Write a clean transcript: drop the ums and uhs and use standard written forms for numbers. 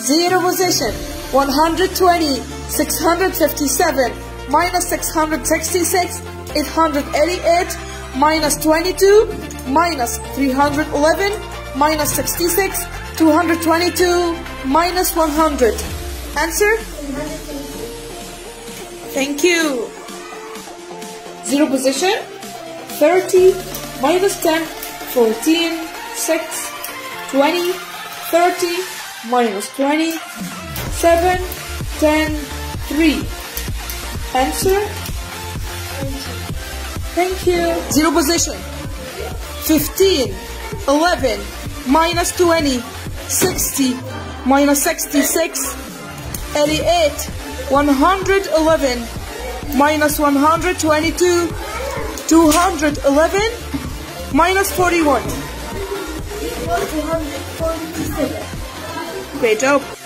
Zero position, 120, 657, minus 666, 888, minus 22, minus 311, minus 66, 222, minus 100. Answer? Thank you. Zero position, 30, minus 10, 14, 6, 20, 30, minus 20, 7, 10, 3. Answer? Thank you. Zero position, 15, 11, minus 20, 60, minus 66, 88, 111, minus 122, 211, minus 41. 247. Great job.